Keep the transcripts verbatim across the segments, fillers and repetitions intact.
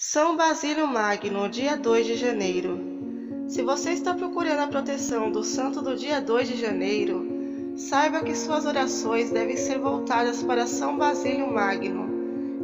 São Basílio Magno, dia dois de janeiro. Se você está procurando a proteção do santo do dia dois de janeiro, saiba que suas orações devem ser voltadas para São Basílio Magno.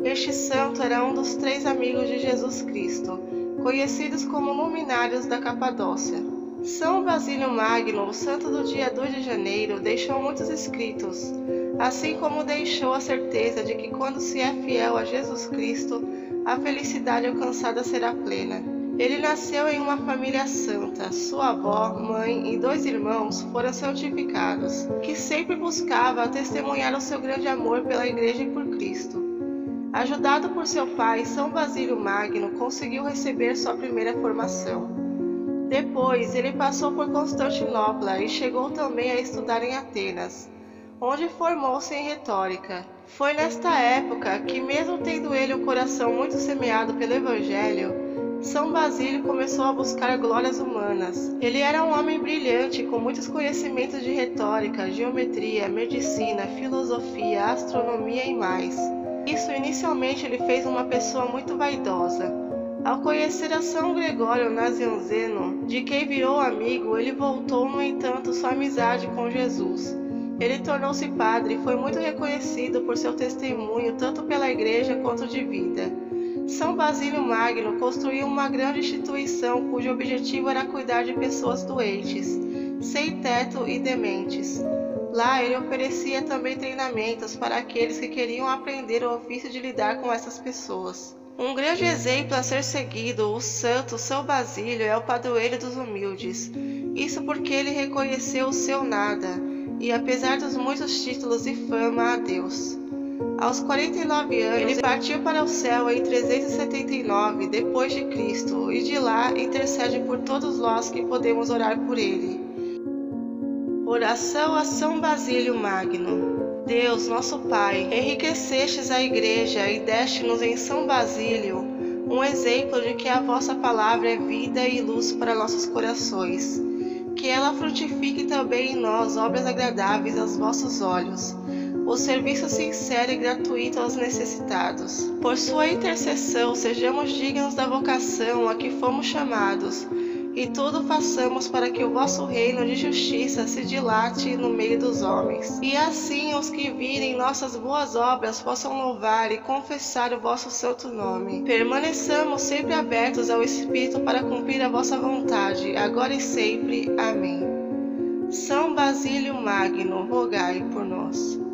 Este santo era um dos três amigos de Jesus Cristo, conhecidos como Luminários da Capadócia. São Basílio Magno, o santo do dia dois de janeiro, deixou muitos escritos, assim como deixou a certeza de que quando se é fiel a Jesus Cristo, a felicidade alcançada será plena. Ele nasceu em uma família santa. Sua avó, mãe e dois irmãos foram santificados, que sempre buscava testemunhar o seu grande amor pela Igreja e por Cristo. Ajudado por seu pai, São Basílio Magno conseguiu receber sua primeira formação. Depois, ele passou por Constantinopla e chegou também a estudar em Atenas, onde formou-se em retórica. Foi nesta época que, mesmo tendo ele o coração muito semeado pelo Evangelho, São Basílio começou a buscar glórias humanas. Ele era um homem brilhante, com muitos conhecimentos de retórica, geometria, medicina, filosofia, astronomia e mais. Isso inicialmente lhe fez uma pessoa muito vaidosa. Ao conhecer a São Gregório Nazianzeno, de quem virou amigo, ele voltou, no entanto, sua amizade com Jesus. Ele tornou-se padre e foi muito reconhecido por seu testemunho, tanto pela Igreja quanto de vida. São Basílio Magno construiu uma grande instituição cujo objetivo era cuidar de pessoas doentes, sem teto e dementes. Lá ele oferecia também treinamentos para aqueles que queriam aprender o ofício de lidar com essas pessoas. Um grande exemplo a ser seguido, o santo São Basílio é o padroeiro dos humildes. Isso porque ele reconheceu o seu nada e, apesar dos muitos títulos e fama a Deus, aos quarenta e nove anos ele partiu para o céu em trezentos e setenta e nove depois de Cristo, e de lá intercede por todos nós que podemos orar por ele. Oração a São Basílio Magno. Deus, nosso Pai, enriquecestes a Igreja e deste-nos em São Basílio um exemplo de que a vossa palavra é vida e luz para nossos corações. Que ela frutifique também em nós obras agradáveis aos vossos olhos, o serviço sincero e gratuito aos necessitados. Por sua intercessão, sejamos dignos da vocação a que fomos chamados, e tudo façamos para que o vosso reino de justiça se dilate no meio dos homens. E assim os que virem nossas boas obras possam louvar e confessar o vosso santo nome. Permaneçamos sempre abertos ao Espírito para cumprir a vossa vontade, agora e sempre. Amém. São Basílio Magno, rogai por nós.